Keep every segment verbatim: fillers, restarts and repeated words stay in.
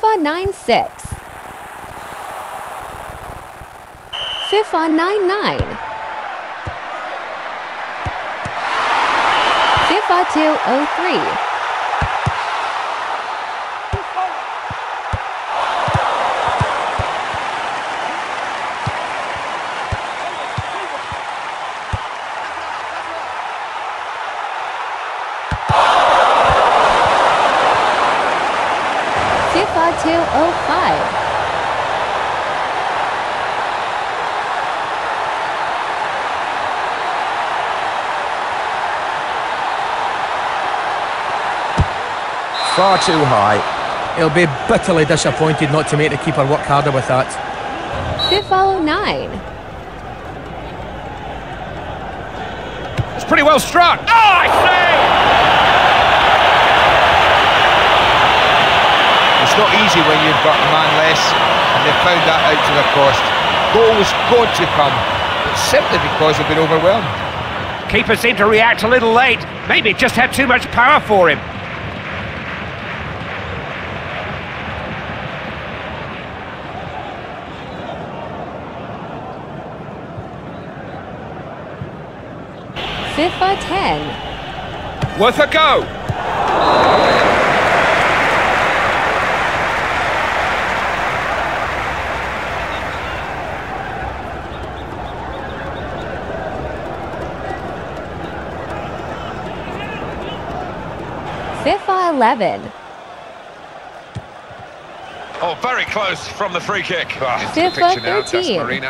FIFA ninety-six, FIFA ninety-nine, FIFA two oh three, FIFA two oh five, far too high. He'll be bitterly disappointed not to make the keeper work harder with that. FIFA nine. It's pretty well struck. Oh, I say! It's not easy when you've got a man less, and they've found that out to the cost. Goals going to come, simply because they've been overwhelmed. Keeper seemed to react a little late. Maybe just had too much power for him. FIFA ten. Worth a go. FIFA eleven. Oh, very close from the free kick. Oh, FIFA thirteen.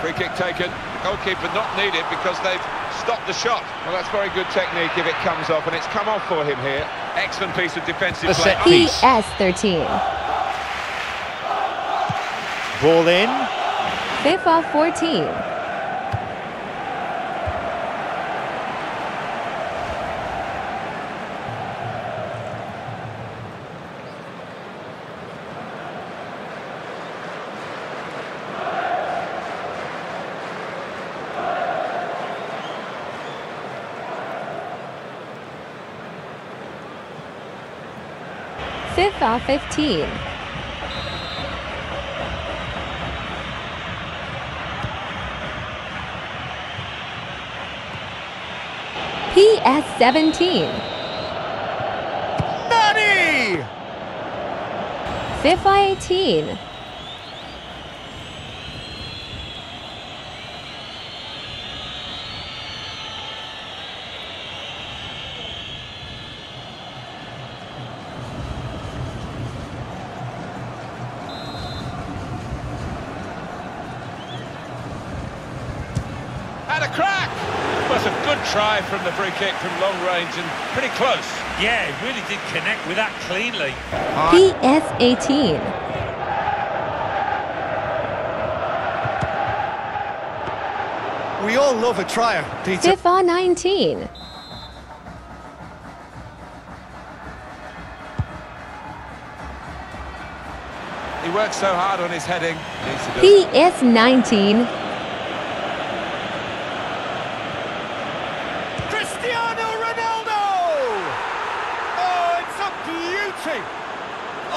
Free kick taken. Goalkeeper not needed because they've stopped the shot. Well, that's very good technique if it comes off, and it's come off for him here. Excellent piece of defensive play. P E S thirteen. Ball in. FIFA fourteen. FIFA fifteen. P S seventeen. Money! FIFA eighteen. A crack! That's a good try from the free kick from long range and pretty close. Yeah, he really did connect with that cleanly. P S eighteen. We all love a trier, Peter. FIFA nineteen. He works so hard on his heading. P S nineteen.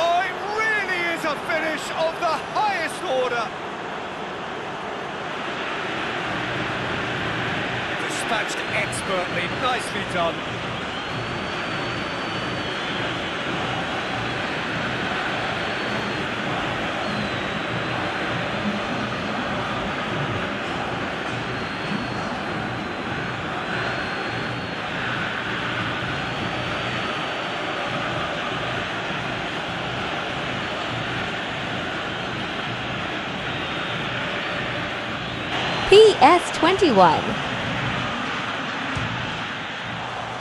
Oh, it really is a finish of the highest order. Dispatched expertly, nicely done. P S twenty-one.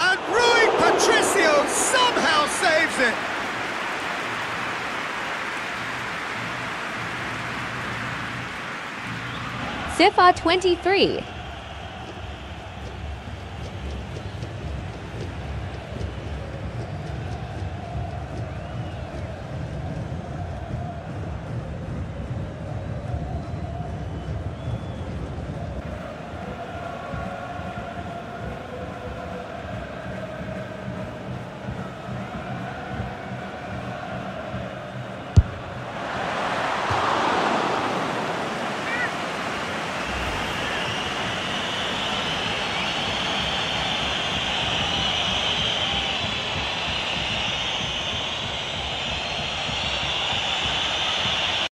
And Rui Patricio somehow saves it. FIFA twenty-three.